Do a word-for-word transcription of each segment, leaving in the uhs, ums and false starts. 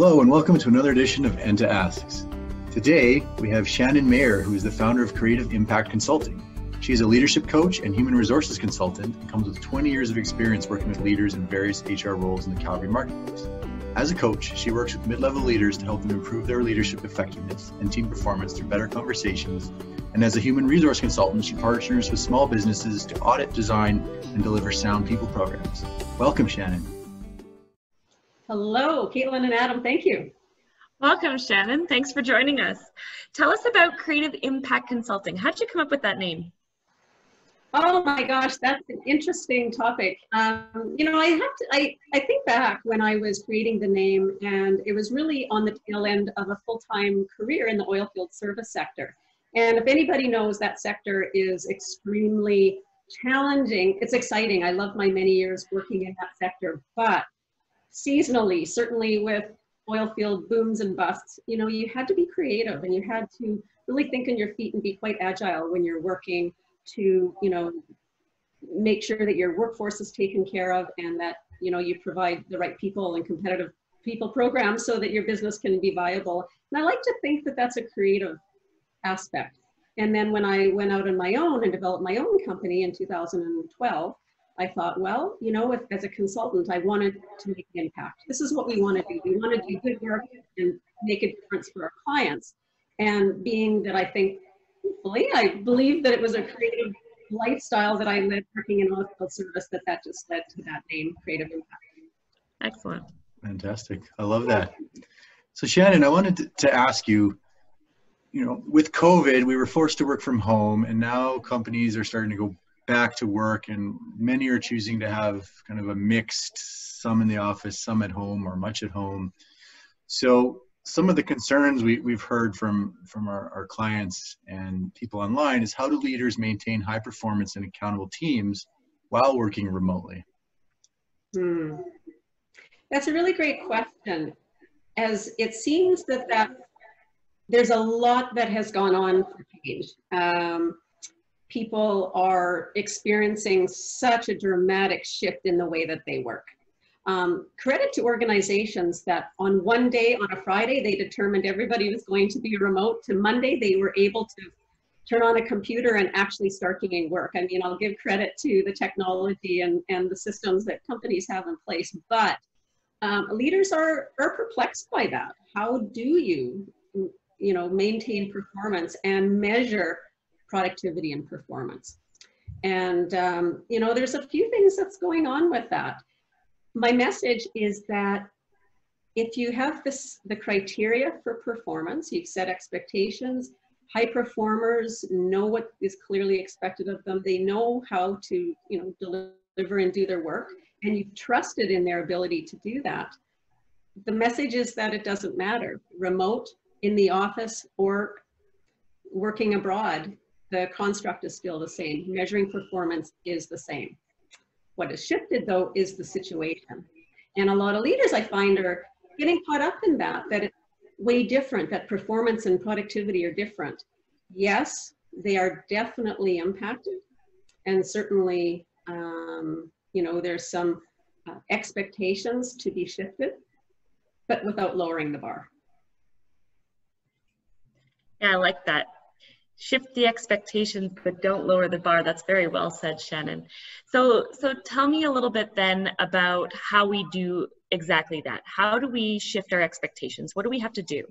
Hello and welcome to another edition of Enta Asks. Today, we have Shannon Mayer, who is the founder of Creative Impact Consulting. She is a leadership coach and human resources consultant and comes with twenty years of experience working with leaders in various H R roles in the Calgary marketplace. As a coach, she works with mid-level leaders to help them improve their leadership effectiveness and team performance through better conversations. And as a human resource consultant, she partners with small businesses to audit, design, and deliver sound people programs. Welcome, Shannon. Hello, Caitlin and Adam, thank you. Welcome, Shannon. Thanks for joining us. Tell us about Creative Impact Consulting. How did you come up with that name? Oh my gosh, that's an interesting topic. Um, you know, I have to, I, I think back when I was creating the name, and it was really on the tail end of a full-time career in the oil field service sector. And if anybody knows, that sector is extremely challenging. It's exciting. I love my many years working in that sector, but seasonally, certainly with oil field booms and busts, you know, you had to be creative and you had to really think on your feet and be quite agile when you're working to, you know, make sure that your workforce is taken care of and that, you know, you provide the right people and competitive people programs so that your business can be viable. And I like to think that that's a creative aspect. And then when I went out on my own and developed my own company in two thousand twelve, I thought, well, you know, if, as a consultant, I wanted to make an impact. This is what we want to do. We want to do good work and make a difference for our clients. And being that I think, hopefully, I believe that it was a creative lifestyle that I led working in oilfield service, that that just led to that name, Creative Impact. Excellent. Fantastic. I love that. So Shannon, I wanted to, to ask you, you know, with COVID, we were forced to work from home, and now companies are starting to go back to work, and many are choosing to have kind of a mixed, some in the office, some at home, or much at home. So some of the concerns we, we've heard from, from our, our clients and people online is, how do leaders maintain high performance and accountable teams while working remotely? Hmm. That's a really great question, as it seems that, that there's a lot that has gone on for change. Um, People are experiencing such a dramatic shift in the way that they work. Um, credit to organizations that on one day, on a Friday, they determined everybody was going to be remote, to Monday they were able to turn on a computer and actually start doing work. I mean, I'll give credit to the technology and, and the systems that companies have in place, but um, leaders are, are perplexed by that. How do you, you know, maintain performance and measure productivity and performance? And, um, you know, there's a few things that's going on with that. My message is that if you have this, the criteria for performance, you've set expectations, high performers know what is clearly expected of them. They know how to, you know, deliver and do their work, and you've trusted in their ability to do that. The message is that it doesn't matter, remote, in the office, or working abroad. The construct is still the same. Measuring performance is the same. What has shifted, though, is the situation. And a lot of leaders, I find, are getting caught up in that, that it's way different, that performance and productivity are different. Yes, they are definitely impacted. And certainly, um, you know, there's some uh, expectations to be shifted, but without lowering the bar. Yeah, I like that. Shift the expectations, but don't lower the bar. That's very well said, Shannon. So, so tell me a little bit then about how we do exactly that. How do we shift our expectations? What do we have to do?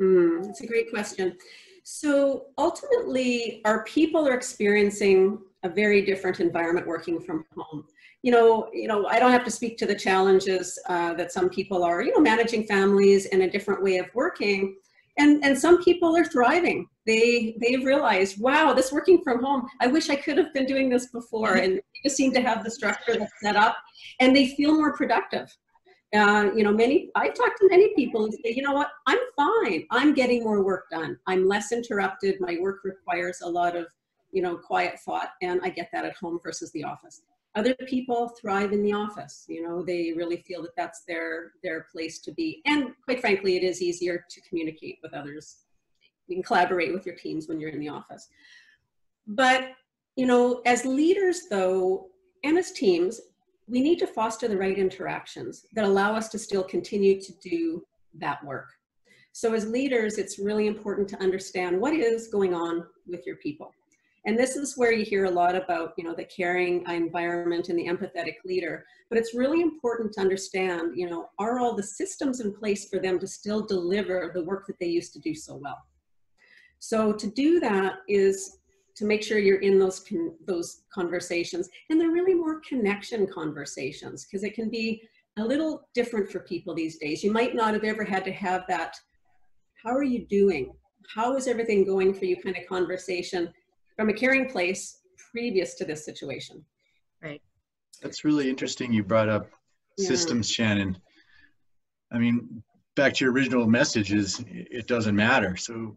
Mm, that's a great question. So ultimately, our people are experiencing a very different environment working from home. You know, you know, I don't have to speak to the challenges uh, that some people are, you know, managing families and a different way of working. And, and some people are thriving. They, they've realized, wow, this working from home, I wish I could have been doing this before. And they just seem to have the structure that's set up, and they feel more productive. Uh, you know, many, I've talked to many people and say, you know what, I'm fine. I'm getting more work done. I'm less interrupted. My work requires a lot of, you know, quiet thought, and I get that at home versus the office. Other people thrive in the office. You know, they really feel that that's their, their place to be. And quite frankly, it is easier to communicate with others. You can collaborate with your teams when you're in the office. But, you know, as leaders though, and as teams, we need to foster the right interactions that allow us to still continue to do that work. So as leaders, it's really important to understand what is going on with your people. And this is where you hear a lot about, you know, the caring environment and the empathetic leader. But it's really important to understand, you know, are all the systems in place for them to still deliver the work that they used to do so well? So to do that is to make sure you're in those, con those conversations. And they're really more connection conversations, because it can be a little different for people these days. You might not have ever had to have that, how are you doing? How is everything going for you kind of conversation from a caring place previous to this situation. Right. That's really interesting you brought up yeah. systems, Shannon. I mean, back to your original message is it doesn't matter. So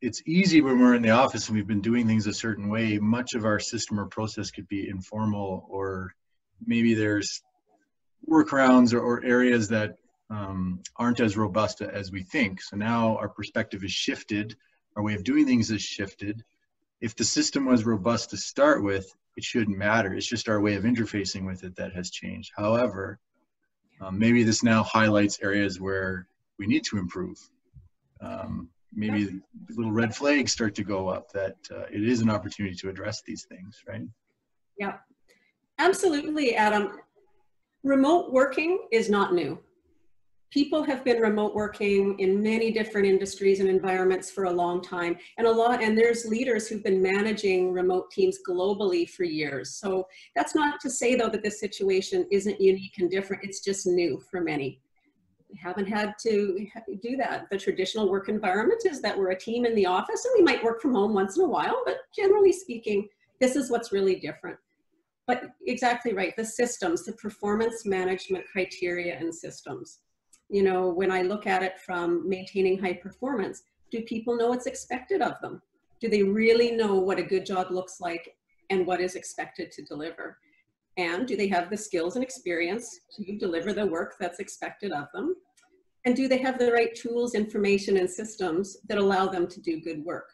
it's easy when we're in the office and we've been doing things a certain way, much of our system or process could be informal, or maybe there's workarounds or, or areas that um, aren't as robust as we think. So now our perspective is shifted, our way of doing things is shifted. If the system was robust to start with, it shouldn't matter. It's just our way of interfacing with it that has changed. However, um, maybe this now highlights areas where we need to improve. Um, maybe little red flags start to go up that uh, it is an opportunity to address these things, right? Yeah, absolutely, Adam. Remote working is not new. People have been remote working in many different industries and environments for a long time. And a lot, and there's leaders who've been managing remote teams globally for years. So that's not to say though that this situation isn't unique and different, it's just new for many. We haven't had to do that. The traditional work environment is that we're a team in the office and we might work from home once in a while, but generally speaking, this is what's really different. But exactly right, the systems, the performance management criteria and systems. You know, when I look at it from maintaining high performance, do people know what's expected of them? Do they really know what a good job looks like and what is expected to deliver? And do they have the skills and experience to deliver the work that's expected of them? And do they have the right tools, information, and systems that allow them to do good work?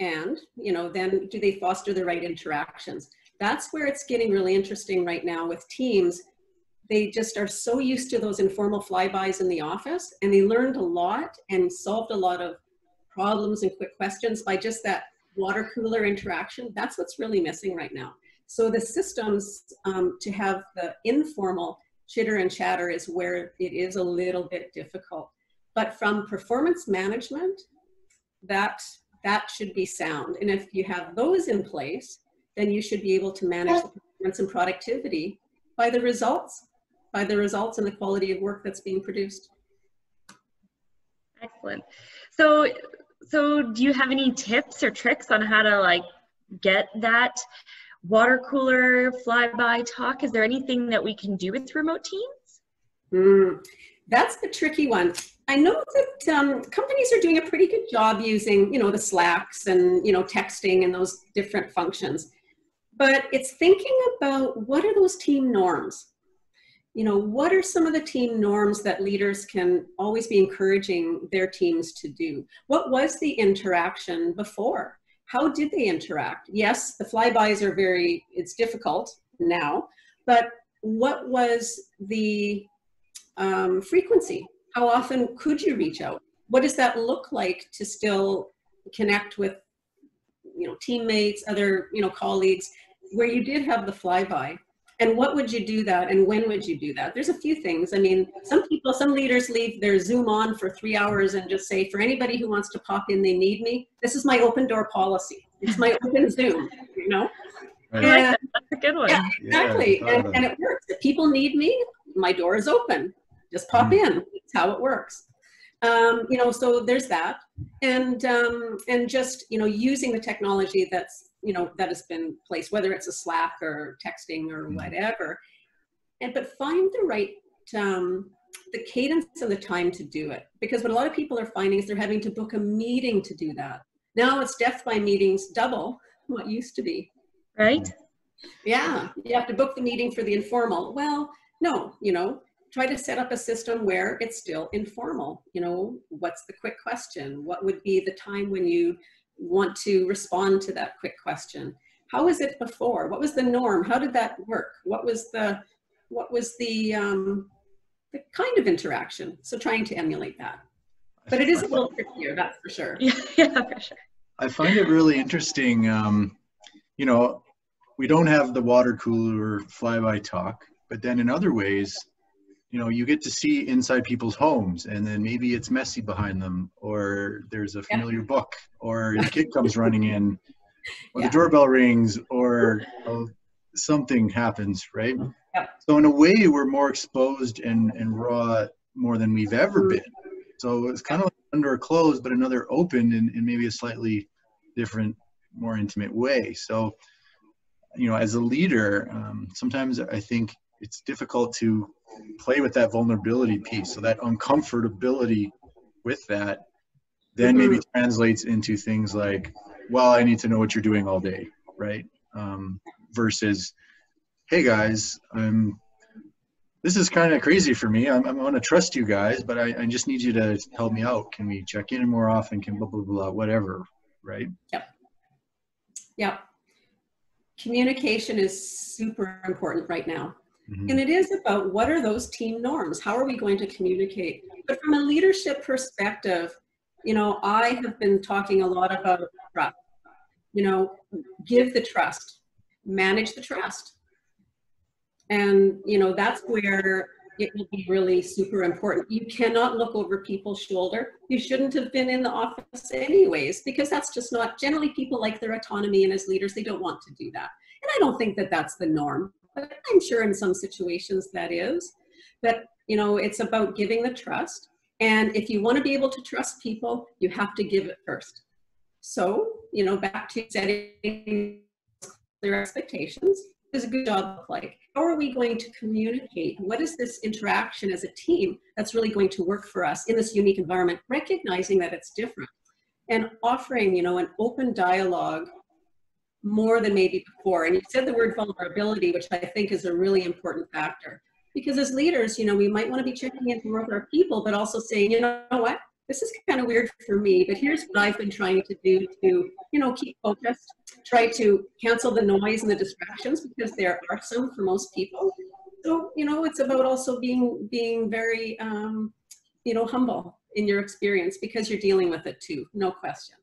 And, you know, then do they foster the right interactions? That's where it's getting really interesting right now with teams. They just are so used to those informal flybys in the office, and they learned a lot and solved a lot of problems and quick questions by just that water cooler interaction. That's what's really missing right now. So the systems um, to have the informal chitter and chatter is where it is a little bit difficult. But from performance management, that, that should be sound. And if you have those in place, then you should be able to manage the performance and productivity by the results. by the results and the quality of work that's being produced. Excellent. So, so do you have any tips or tricks on how to like get that water cooler flyby talk? Is there anything that we can do with remote teams? Mm, that's the tricky one. I know that um, companies are doing a pretty good job using, you know, the Slacks and, you know, texting and those different functions. But it's thinking about what are those team norms? You know, what are some of the team norms that leaders can always be encouraging their teams to do? What was the interaction before? How did they interact? Yes, the flybys are very, it's difficult now, but what was the um, frequency? How often could you reach out? What does that look like to still connect with, you know, teammates, other, you know, colleagues, where you did have the flyby? And what would you do that? And when would you do that? There's a few things. I mean, some people, some leaders leave their Zoom on for three hours and just say, for anybody who wants to pop in, they need me. This is my open door policy. It's my open Zoom, you know? Right. And, that's a good one. Yeah, exactly. Yeah, and, and it works. If people need me, my door is open. Just pop mm. in. That's how it works. Um, you know, so there's that, and um, and just, you know, using the technology that's, you know, that has been placed, whether it's a Slack or texting or whatever, and but find the right um, the cadence and the time to do it, because what a lot of people are finding is they're having to book a meeting to do that. Now it's death by meetings, double what used to be. Right? Yeah, you have to book the meeting for the informal. Well, no, you know. Try to set up a system where it's still informal. You know, what's the quick question? What would be the time when you want to respond to that quick question? How was it before? What was the norm? How did that work? What was the, what was the, um, the kind of interaction. So trying to emulate that. But it is a little trickier, that's for sure. Yeah, yeah, for sure. I find it really interesting. Um, you know, we don't have the water cooler fly-by talk, but then in other ways, you know, you get to see inside people's homes, and then maybe it's messy behind them, or there's a familiar yeah. book, or the kid comes running in, or yeah. the doorbell rings, or you know, something happens, right? Yeah. So in a way, we're more exposed and, and raw more than we've ever been. So it's kind of like under a closed, but another open in, in maybe a slightly different, more intimate way. So, you know, as a leader, um, sometimes I think it's difficult to play with that vulnerability piece. So that uncomfortability with that then maybe translates into things like, well, I need to know what you're doing all day, right? Um, versus, hey guys, I'm... this is kind of crazy for me. I'm, I'm going to trust you guys, but I, I just need you to help me out. Can we check in more often? Can blah, blah, blah, whatever, right? Yep. Yep. Communication is super important right now. Mm-hmm. And it is about what are those team norms? How are we going to communicate? But from a leadership perspective, you know, I have been talking a lot about trust. You know, give the trust, manage the trust. And, you know, that's where it will be really super important. You cannot look over people's shoulder. You shouldn't have been in the office anyways, because that's just not, generally people like their autonomy, and as leaders, they don't want to do that. And I don't think that that's the norm, but I'm sure in some situations that is. But, you know, it's about giving the trust. And if you want to be able to trust people, you have to give it first. So, you know, back to setting clear expectations. Is a good job look like? How are we going to communicate? What is this interaction as a team that's really going to work for us in this unique environment, recognizing that it's different and offering, you know, an open dialogue more than maybe before. And you said the word vulnerability, which I think is a really important factor, because as leaders, you know, we might want to be checking in with our people, but also saying, you know what, this is kind of weird for me, but here's what I've been trying to do to, you know, keep focused, try to cancel the noise and the distractions, because there are some for most people. So, you know, it's about also being, being very, um, you know, humble in your experience, because you're dealing with it too, no question.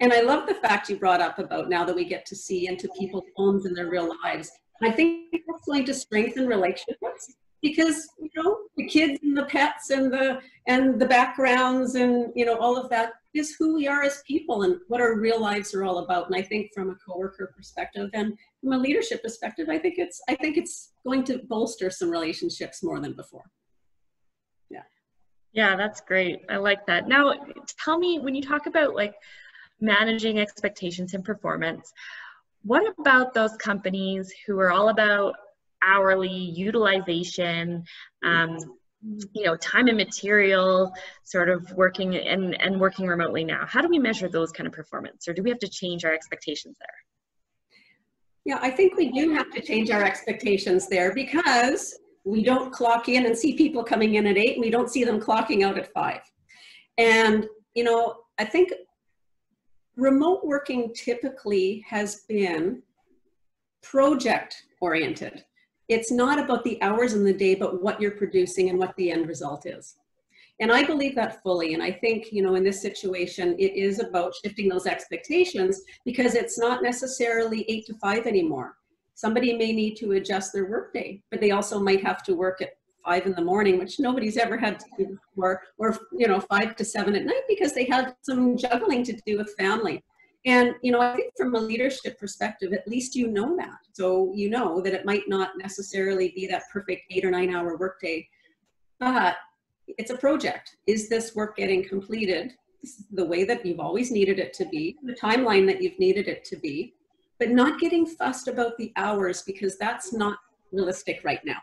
And I love the fact you brought up about now that we get to see into people's homes and their real lives. I think that's going to strengthen relationships. Because, you know, the kids and the pets and the and the backgrounds and, you know, all of that is who we are as people and what our real lives are all about. And I think from a coworker perspective and from a leadership perspective, I think it's I think it's going to bolster some relationships more than before. Yeah. Yeah, that's great. I like that. Now, tell me, when you talk about like managing expectations and performance, what about those companies who are all about hourly utilization, um, you know, time and material, sort of working and, and working remotely now? How do we measure those kind of performance, or do we have to change our expectations there? Yeah, I think we do have to change our expectations there, because we don't clock in and see people coming in at eight, and we don't see them clocking out at five. And, you know, I think remote working typically has been project oriented. It's not about the hours in the day, but what you're producing and what the end result is. And I believe that fully. And I think, you know, in this situation, it is about shifting those expectations, because it's not necessarily eight to five anymore. Somebody may need to adjust their workday, but they also might have to work at five in the morning, which nobody's ever had to do before, or, you know, five to seven at night, because they had some juggling to do with family. And, you know, I think from a leadership perspective, at least you know that. So you know that it might not necessarily be that perfect eight or nine hour workday, but it's a project. Is this work getting completed the way that you've always needed it to be, the timeline that you've needed it to be, but not getting fussed about the hours, because that's not realistic right now.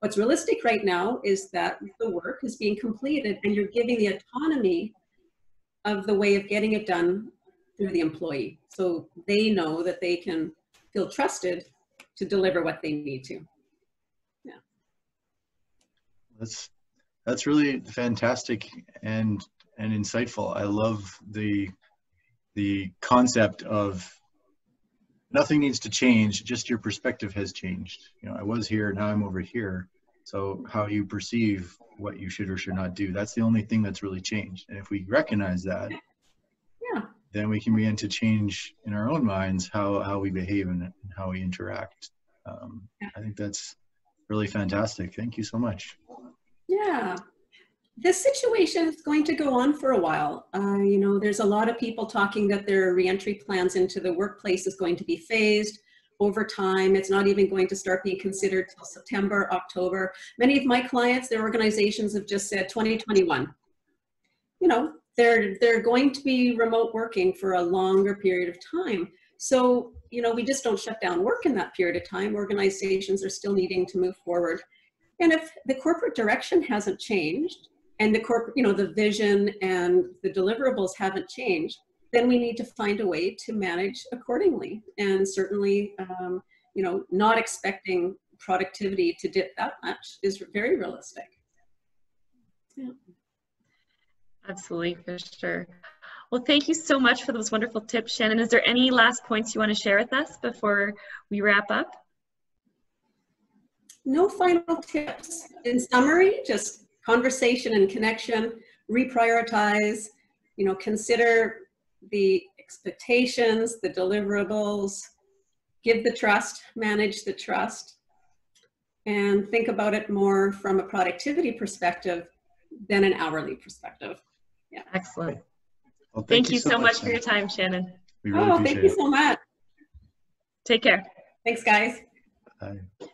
What's realistic right now is that the work is being completed, and you're giving the autonomy of the way of getting it done through the employee, so they know that they can feel trusted to deliver what they need to. Yeah, that's that's really fantastic and and insightful. I love the the concept of nothing needs to change; just your perspective has changed. You know, I was here, now I'm over here. So how you perceive what you should or should not do, that's the only thing that's really changed. And if we recognize that, yeah, then we can begin to change in our own minds how, how we behave and how we interact. Um, yeah. I think that's really fantastic. Thank you so much. Yeah. This situation is going to go on for a while. Uh, you know, there's a lot of people talking that their reentry plans into the workplace is going to be phased over time. It's not even going to start being considered till September, October. Many of my clients, their organizations have just said twenty twenty-one. You know, they're, they're going to be remote working for a longer period of time. So, you know, we just don't shut down work in that period of time. Organizations are still needing to move forward. And if the corporate direction hasn't changed, and the corporate, you know, the vision and the deliverables haven't changed, then we need to find a way to manage accordingly. And certainly, um, you know, not expecting productivity to dip that much is very realistic. Yeah. Absolutely, for sure. Well, thank you so much for those wonderful tips, Shannon. Is there any last points you want to share with us before we wrap up? No final tips. In summary, just conversation and connection, reprioritize, you know, consider the expectations, the deliverables, give the trust, manage the trust, and think about it more from a productivity perspective than an hourly perspective. Yeah. Excellent. Well, thank, thank you, you so much, much for your time, Shannon. We really oh, thank it. you so much. Take care. Thanks, guys. Bye.